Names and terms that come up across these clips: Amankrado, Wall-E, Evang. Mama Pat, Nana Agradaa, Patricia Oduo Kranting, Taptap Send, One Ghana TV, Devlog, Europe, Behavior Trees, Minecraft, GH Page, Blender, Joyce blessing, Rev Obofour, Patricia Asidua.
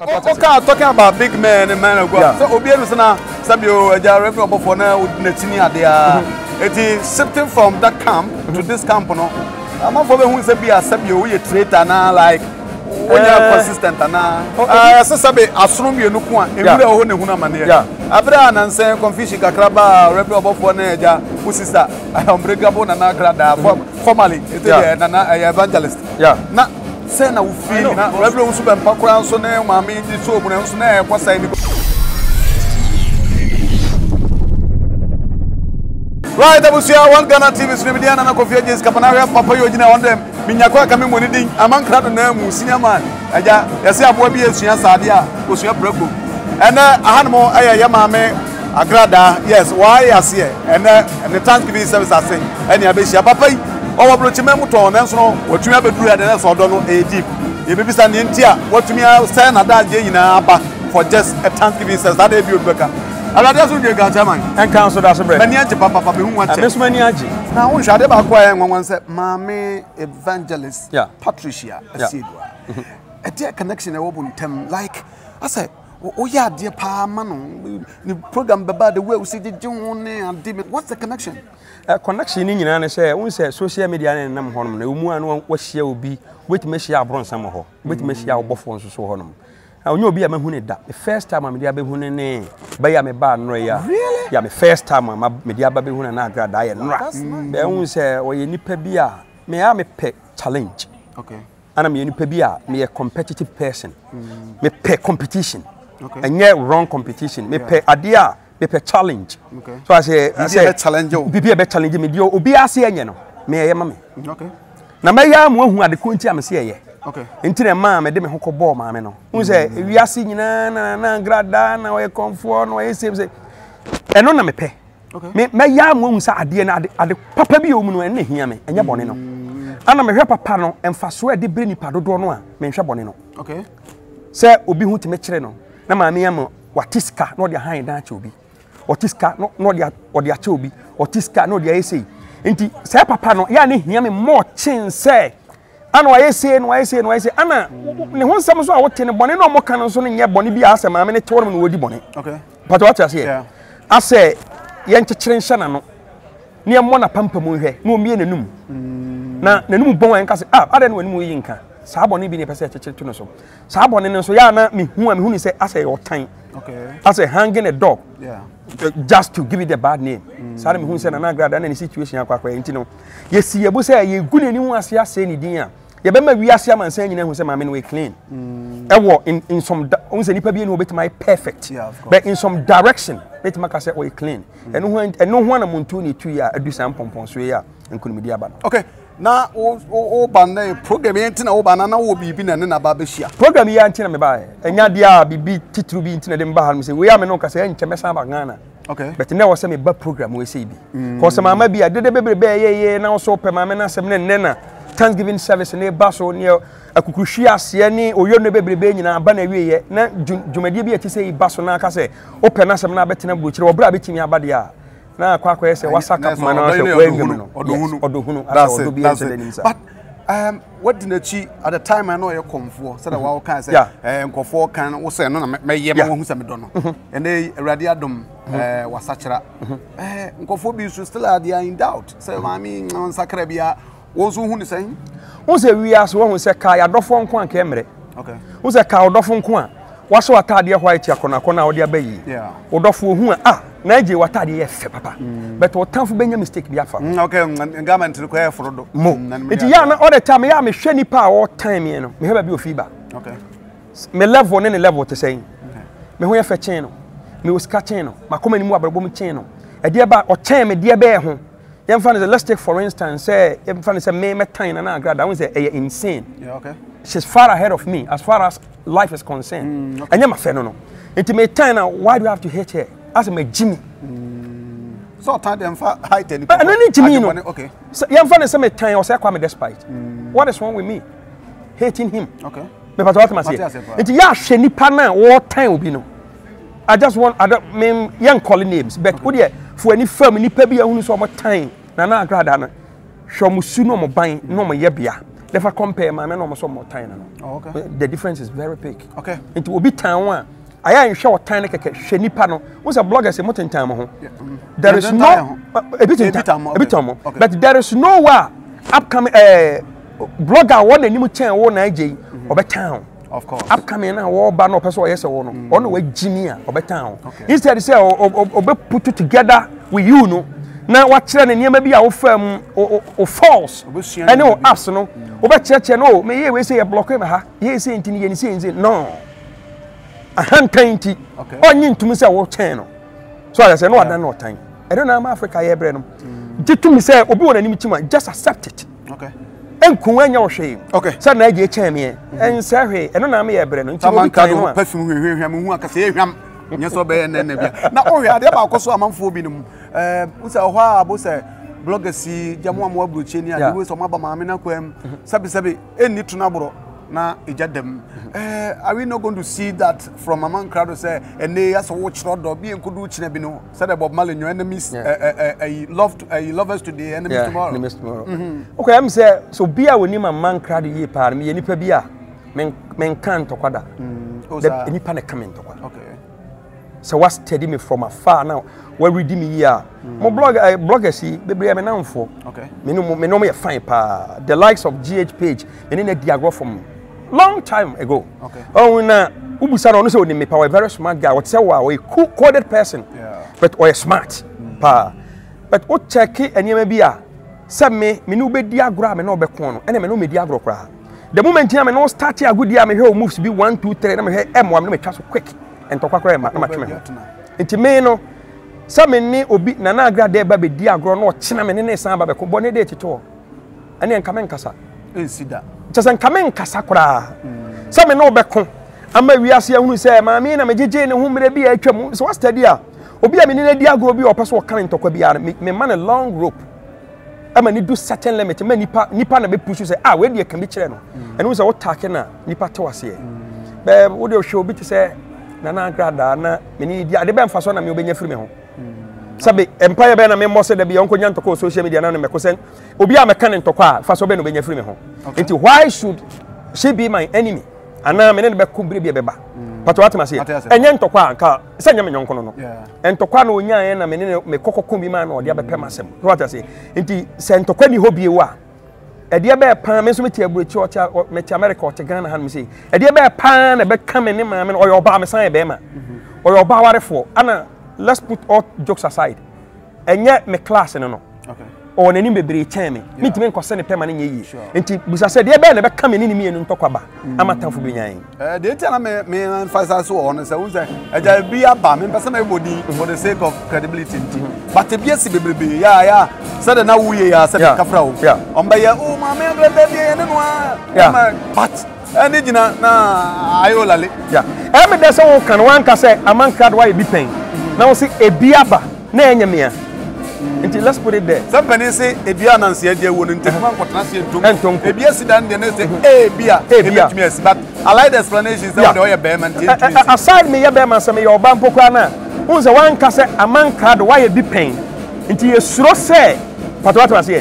Talking about big men and men of God. So Obiadusana, Sabio, they are Rev Obofour now with Netinia. They are. It is shifting from that camp to this camp, no. I'm not for who said be a Sabio, we a traitor now, like when you are consistent and now. I said, assume you look one. Yeah. Abra and say confusion, Kakraba, Rev Obofour, who sister, I am breakable and Amankrado. Formally, it is an evangelist. Yeah. Now. C'est na ufi na wabla usuba mpakura usone umami ndi tu ubune usone kwa saini. Right, abusia one Ghana TV sunibidia na kofia jezi kapanawea papa yojina wandem minyakua kami mwenidi Amankrado na musinya man aja yasi abuabi usunya sadia usunya breku ene ahanmo aya yamame agrada yes why yasi ene the thanksgiving service asing ene abisha papa owa brochi memuto onenso otumi abeduru adena so do no edip e bebisa ne ntia otumi sai na daaje nyina aba for just a thanksgiving service that be obeka alade aso de gacha man en council that bread mani age papa be hu ate mesu mani age na won hwade ba kwa en wonse mame evangelist Patricia Asidua a dear connection e wobun tem like I say oya dear pa man the program baba the way we see the june and what's the connection connection ni nyina ne say won say social media ne nam ho nom na emu anu wa hia obi wetime hia abronsa mo ho wetime hia Obofour nso so ho nom onye obi ya mahu ne da the first time am dia be hu ne ne ba ya me ba no ya ya me first time am me dia ba be hu na Agrada ya nra be won say o ye nipa bi a me ya me pe challenge okay ana me nipa bi a me a competitive person me pe competition okay and yeah wrong competition me pe adia be challenge. Okay. So I say challenge you. Be a challenge me dio obi ase enye no. Me ye ma me. Okay. Na me ya mo ahu ade konti am se ye. Okay. Enti na ma me de me hoko ball ma me no. Won say wi ase nyina na Agrada na we comfort no we say. Eno na me pe. Okay. Me ya mo ahu sa ade na ade papa bi o mu no ene hia me. Enye bone no. Ana me hwe papa no emfaso ade bre nipa dodo no a me hwe bone no. Okay. Say obi hu ti me kire no. Na ma me ya mo watiska no de han dan che obi. Otiska no dia odia chobi otiska no dia ese nti say papa no ya ne hia me more chin say ana wa ese no ese no ese ana ne honsam so a wote ne bone no mo kan so ne ye bone bi asem ame ne tewon no wodi bone okay but what you say yeah I say ye nkekeren hya no ne mo na pampam hwe na omie nanum na nanum bon en ka say ah ada ne wanum yi nka sa bone bi ne pese kekere to no so sa bone ne so ya na me hu ni say asay otan okay asay hanging a dog yeah just to give it a bad name. Sorry, me who say na Agrada na ni situation akwa enti no. Ye si ye bo say ye gu ne ni ho ase ase ni din a. Ye be ma wi ase am ansan nyina hu say ma me we clean. Ewo in some who say nipa bi no bet my perfect. But in some direction bet ma ka say we clean. Eno ho na montu ni tu ya adu sam pompon so ya enkunimidi aba. Okay. Na o ban na program enti na o ban na wo bibi na ne na ba behia. Program ye enti na me ba e. Enya dia bibi titru bi enti na dem ba ha me say we am no ka say enche mesa ba Ghana. Okay. But now was me ba program we say bi. Cause mama bi adede bebre be ye na so pe mama na asem ne na Thanksgiving service ne ba so ne akukuhwi ase ne oyo no bebre be nyina ba na wie ye na dwumadie bi ati say ba so na ka say open na asem na betena bo kire obra betimi abade a na kwa kwese wasaka mama na so wengem no odohunu odo bi ase ne nsa. What did she at the time I know you come for? Said wow can say nkofo kan wo say no na me ye me hu say me do no. And they radio dom wasachira. Nkofo bi so still are in doubt. Say mami on sakra bia wo so hu ni say. Wo say wi as wo hu say ka ya dofo nko an kemre. Okay. Wo say ka dofo nko a wo so atade white akona akona wo dia bayi. Yeah. Wo dofo hu a Naje watadi yefe papa. But otamfo benya mistake bi afa. Okay, ngama ntiri kwa efro do. It ya na all the time ya me hwe nipa all time ye no. Me heba bi ofiba. Okay. Me level ne level te say. Me ho ye fe chen no. Me wo ska chen no. Makoma ni mu abrabo mu chen no. E de ba o chen me de ba e ho. Yem fa ne let's take for instance say yem fa ne say me tan na Agrada. I won say e insane. Yeah, okay. She's far ahead of me as far as life is concerned. Anya ma fe no no. Enti me tan na why do you have to hate her? As my Jimmy. So time them for height any. But no Jimmy no. Okay. So yam for say me time or say kwa me despite. What is wrong with me? Hating him. Okay. Me but what am I say? It ya hwe nipa na all time obi no. I just want I don't mean young calling names but we there for any family nipa bi ya hunu so mo time na Agrada na. Hwe mo su no mo ban no mo ye bia. If I compare, my men almost more time. Oh, okay. The difference is very big. Okay. It will be Taiwan. I am sure time like a shiny panel. What's a blogger say more time? There is no a bit time, but there is no upcoming blogger one any more time one IJ over town. Of course. Upcoming now, war ban or person yes or no. On the way, Jimmy over town. Instead, say or put it together with you know. Now what's running here maybe our firm or false. I know Arsenal. Over church and oh, may we say a block him? Yes, ain't any sense. No, a hand painty. Okay, I need to miss our channel. So I said, no, I don't know time. I don't know Africa. I brenum. Did to me say, Obu and Mitima just accept it. Okay, and Kuan your shame. Okay, Sunday, dear Chamia, and Sarah, and I'm here, Brennan. Someone can't perfume who can say him. Yes, obey and then now. Oh, yeah, there are also among four binum. What's a while about blogger see Jamu Bruchenia, who is on Mabama Minaquem, Sabi Sabi, any Tunabro. Now, them. Are we not going to see that from Amankrado say, and they as a watch rod or being could do Chinabino, said about Malin, your enemies, lovers today, enemies tomorrow. Okay, I'm saying, so be I will name Amankrado ye pardon me, any pebia, men can't talk about that. Any panic coming to one. Okay. So what's steady me from afar now? Where we redeem me here? My blogger see, baby, I'm known for. Okay. Me know me a fine pa. The likes of GH Page, me need a diagram from long time ago. Okay. Oh, na ubusano no say oni me pa. A very smart guy. What say wa? A cool, coded person. Yeah. But we smart pa. But o check it any me biya. Say me no be diagram me no be kono. Any me no me diagram kwa. The moment I me no start a good year me hear moves be 1 2 3. Me hear M1 me no me transfer quick. And talk about my matrimony. It's me no. Some men obi na na agrade ba be di agro no china me ne san ba be ko bone de tito. Ani en kamen kasa. Ensida. Chese en kamen kasa kura. Some men obe ko ama wiase ehunu se ma me na mejeje ne humre bi atwam. So what study a? Obi a me ne di agro bi o peso o kan tokwa bi a me man a long rope. Ama ni do certain limit. Me nipa na be push say ah we dey kan bi kire no. Enu say what take na nipa to ase e. Be we dey show bi to say Nana Grada, na many idea. The bank fashion, I'm your benefit from home. Sabi empire bank, I'm most of the young Kenyan to go social media. Now, I'm a cousin. Obiya mekanen to kwa fashion bank, I'm benefit from home. Until why should she be my enemy? Ana menen be kumbri be ba. Patu watu masi. Enyan to kwa anka. Sanya menen kono no. Ento kwa no enyan na menen me koko kumbi man or dia be permasem. What I say? Until sento kwa ni hobby wa. Edia be pan me so me tiabure churcha me ti America o te Ghana han me say edia be pan na be ka me ne ma me o ba me san be ma o yo ba warefo ana let's put all jokes aside enye me class ne no okay o nani be bere chen me me ti me nko se ne permanent nye yi enti busa se edia be na be ka me ne me enu ntokwa ba amatanfo be nyan de enti na me emphasize so on say won say eja bi aba me person me body for the sake of credibility enti but e bi esi bebrebe ya said na wuye ya said kafra o on be ya o ma me agrade be ne no a but ene jina na ayolale ya e me de se o kan wan ka se Amankrado why be pain na o se e bi aba na enye me a enti let's put it there some penny say e bi ananse ade wo nti man kwotana se ntum e bi asidan de ne se e bi a e bi a but I like the explanation say the way be man aside me ya be man say me yo ba mpokwa na won se wan ka se Amankrado why be pain enti e suro se Patu watu wasi.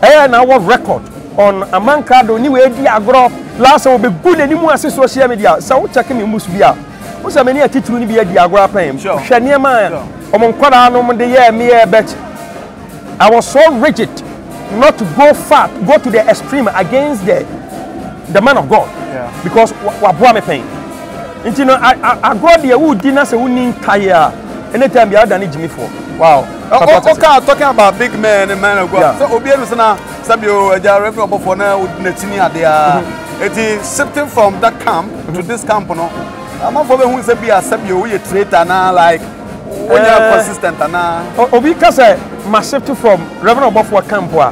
Haya na our record on Amankrado ni wedi agro last we be good ni mu ase social media. So check me must be a. Musa me ni atitru ni be di agro apam. Hwene ma omonkwara anom de ye me e bet. I was so rigid not to go far, go to the extreme against the man of God. Yeah. Because wa boa me pain. Nti no agro de wo di na se wo ni tire. Anytime be other ni jimi for. Wow. Talking about big men and men of God. So Obiano Sana Sabio Rev Obofour would Netinia they are it is shifting from that camp to this camp no. I'm not for who say be a Sabio we a traitor na like when you are consistent na. Obi ka say my shifting from Rev Obofour camp wa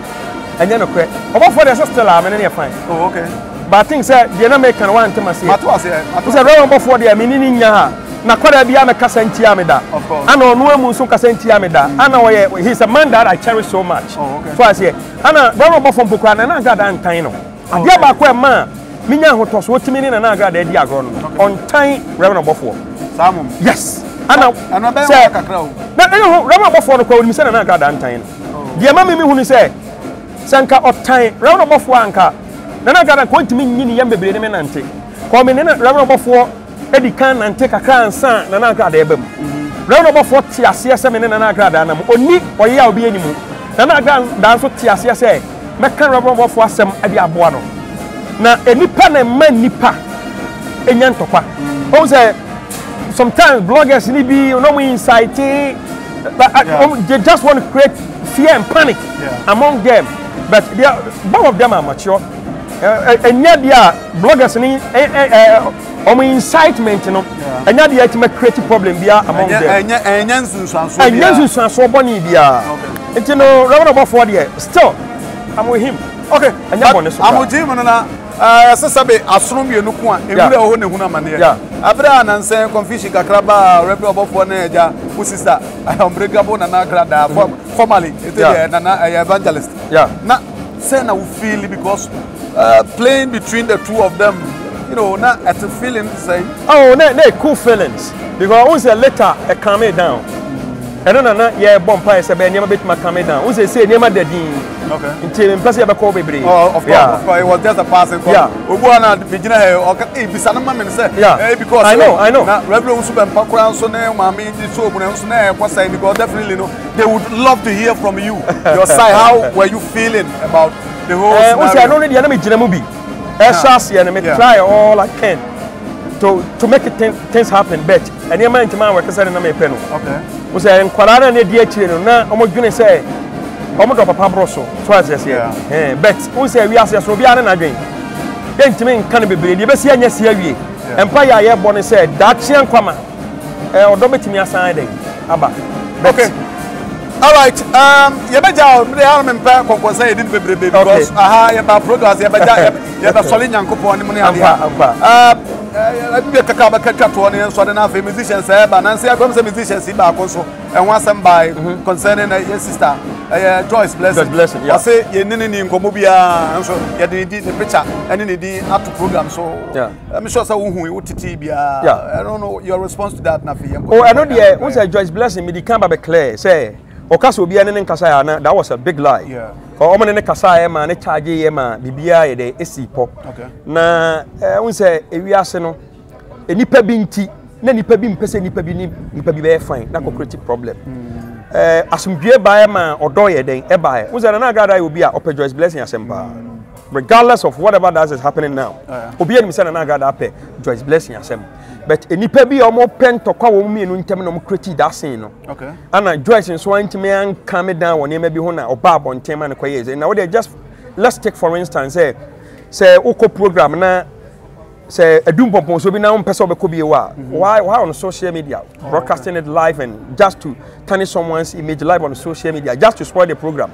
and then okay. Obofour dey still am and dey fine. Oh okay. But I think say the American want to say. Matu say. Say Rev Obofour dey menini nya. Na kwada bia me kasantia me da ana onu amu so kasantia me da ana he is a man that I cherish so much so I say ana don obo from pokra na na gada ntan no adia ba kwa ma minya hoto so otimi ni na na gada dia agro no ontan Reverend Obofour samum yes ana ba kakra o na Reverend Obofour no kwa o mi se na na gada ntan no dia ma me hunu se sanka otan Reverend Obofour anka Nana gara kwanti mi nyini yambe bele ne nante. Kwa me nana Rev Obofour edi kan nante kakra ansa nana gara ebe mu. Rev Obofour ti ase ase me nana gara na mu. Oni oye obi enimu. Nana gara danso ti ase ase me kan Rev Obofour asem edi aboa no. Na enipa na man nipa enya ntokwa. O say sometimes bloggers need be no more inciting, but they just want to create fear and panic among them. But they are, both of them are mature. And yet they are bloggers need incitement, you know. And yet they are creating problem there among them. And yes, you so bonny there. And you know, Rev Obofour there. Still, I'm with him. Okay, and I'm with him and sabe asrum ye nuko a emure ho ne huna mane ya abra ananse confusion kakraba Rev Obofour na eja usisa unbreakable na nakrada formally it is na evangelist na say na we feel because playing between the two of them, you know, na at a feeling say oh na cool feelings because once a letter a calm it down and na yeah bomb pa say be nyama bit ma calm it down once say nyama dadin. Okay. In place, you have a call, baby. Oh, of course, yeah. Of course. It was just a passing call. Yeah. We go and begin here. Okay. If some man say, yeah. Because I know. Now, Reverend Super Pakura, so now, mommy, so when so now, what say? Because definitely, no, they would love to hear from you. Your side, how were you feeling about the whole? I don't need the enemy to move. Esas, the enemy try all I can to make it things happen. But any man to man, we can say the enemy peno. Okay. We say, in Kuala, the dear children, now, I'm going to say. I'm not a papa, so I say, but who say we are so be an again? Then to me, can be believed, yes, yes, yes, Empire, I have born and said, that's young Kwama. Or don't me aside. Okay. All right, you better have a pair of say, didn't be because I have a progress, you better solid young coupon. Let me take a catch up to one and so enough a musician, sir, but Nancy, I come to musicians in back also, and once I'm by concerning your sister. Joyce blessing. I say you didn't even come here, and so you didn't the picture, and you didn't have to program. So I'm sure so who would TTB. I don't know your response to that, Nafi. Oh, I know the once I Joyce blessing me the camera by Claire say, Okaso be an in Kasayana. That was a big lie. Yeah. Or Oman in Kasayama, and a charge Yema, BBI, the AC pop. Okay. Now, I say, if we are saying, a nipper being tea, nipper being person, nipper be fine, not a creative problem. Asumbiye bae man odoye den ebae. Uza na God I will be a open Joyce blessing asemba. Regardless of whatever that is happening now. Obiye ni sana na God ape Joyce blessing asem. But enipa bi omo pen to kwa wo mi enu ntem no create that scene no. Okay. Ana Joyce so antime an calm down woni ma bi ho na oba bontem an kwaye ze. Now we just let's take for instance say uko program na say adum pompon so bi na mpese obekobie wa why on social media broadcasting it live and just to tarnish someone's image live on social media just to spoil the program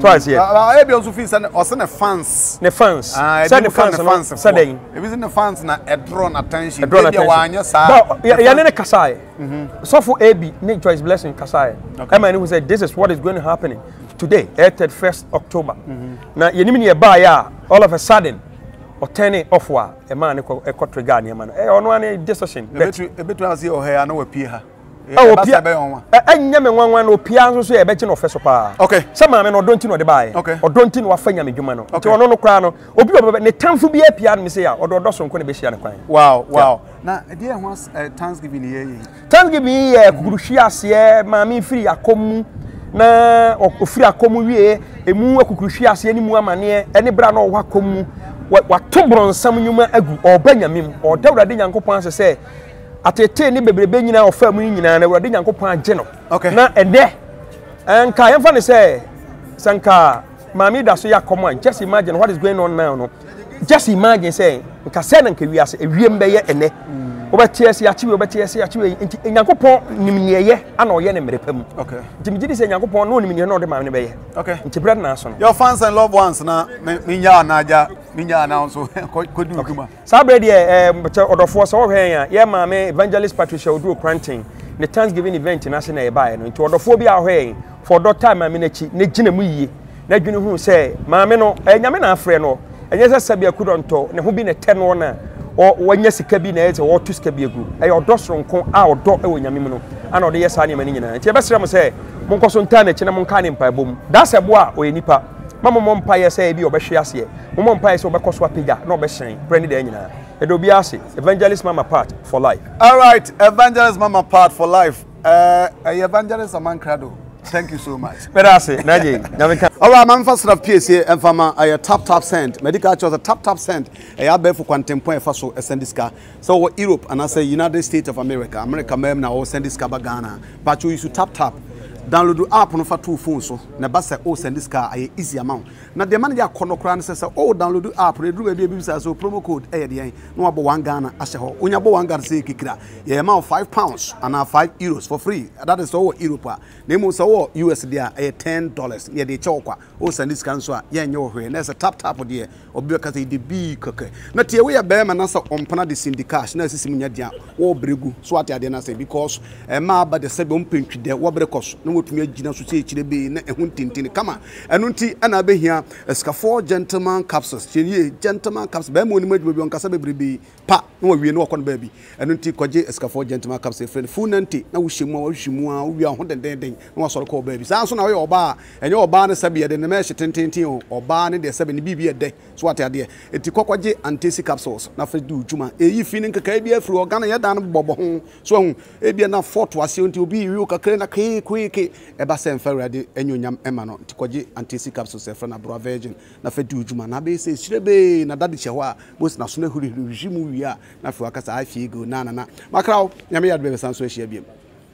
twice here I be also feel say the fans say the fans say dey if is in the fans na drawn attention dey wa anya sa ya ne kasai so for AB ne Joyce blessing kasai am I who said this is what is going to happen today 31st October na yenimi ne ba ya all of a sudden or turning off wa a man a country guardian man. On one decision. A bit as your hair, I know a peer. Oh, I never one no piano say a betting officer. Okay, some man or don't you know the buy, okay, or don't you know a friend of Jumano, okay, or no crown, or be over the time to be a piano, Messiah, or Dawson could be a crime. Wow. Now, dear once a Thanksgiving year. Thanksgiving year, Crucias, yeah, mammy free a common. Na ofria komuwe emu akukuruhwe ase ani mu amane ene bra na owa komu wato bronsam nyuma agu obanyamim odawrade nyankopon ase se atete ni bebrebe nyina ofa mu nyina na wrade nyankopon age no na ede enka yemfa ne se sanka mami da so yakomo an just imagine what is going on now no just imagine say nka se na nka wi ase ewiem be ye ene obetiasi achiwe nti nyankopon nimnieye ana oye ne merepam. Okay. Nti mjidi se nyankopon no nimnieye na ode ma ne beye. Okay. Nti bread na aso no. Your fans and loved ones na minya na aja minya na so kodu kuma. Sa bread ye odofo so hwen ya ye ma me evangelist Patricia Oduo Kranting ne Thanksgiving event na se na ye bae no nti odofo bi a hwen for dot time ma me na chi ne gine mu yie na dwene hu se ma me no enyame na afre no enyesa sabia kudonto ne ho bi ne ten no na or when yes, cabin heads or two scabby group. I or dos from our door away, Yamino, and all the yes, I am in. Tebasram say, Moncoson Tanach and Moncanin Pabum. That's a bois or a nipper. Mamma Empire say be Obeshiasie. Mamma Empire is Obacoswa Piga, no Beshin, Brandy Daniel. Edobiasi, Evangelist Mama Pat for life. All right, Evangelist Mama Pat for life. Evangelist Amankrado. Thank you so much. All right, I'm first of PSA and Fama. I Taptap Send. Medical chose a Taptap Send. I have been for quantum point for so send this car. So Europe and I say United States of America. America mem now send this car by Ghana. But you should tap. Download the app on for 2 phones. So na basa oh send this car a easy amount. Now the manager konokran says oh download the app. They do a baby says so promo code ADI. No about one Ghana asheho. Unyabo one Ghana say kikira. The amount £5 and €5 for free. That is all Europe. Name so USD a $10. Yeah, they chokwa. Oh send this car so yeah your way. There's a tap for the obeka the big okay. Now the way a bearman nasa ompana the syndicash. Now this is minyadia oh bregu. So what I say because ma ba the sebum pinch the wabrekos. Me gina so say chire be na ehun tintin kama enunti ana be hia escafo gentleman capsules chire gentleman capsules be mo ni madwo bi on kasa bebrebe pa na wawie na okon ba bi enunti koje escafo gentleman capsules friend fu nanti na wo hwemu a wo wi ahon den na wasoro ko ba bi san so na we oba enye oba na sabe ye de na me hye tintin o oba ne de sabe ni bibi ye de so atade eti kokoje antesi capsules na fe du juma eyi fi ni nkaka bi afru ogana ye dan bobo ho so ahun e bi na forto ase onti obi wi okakre na kai kweke eba senferade enyonyam emano tikoji antisi capsules efra na bro virgin na fe diujuma na be se chirebe na dadi cheho a bos na so na hurihuri mu wi a na fe akasa afie go na makrawo nyame yadbe be san so ehia biem.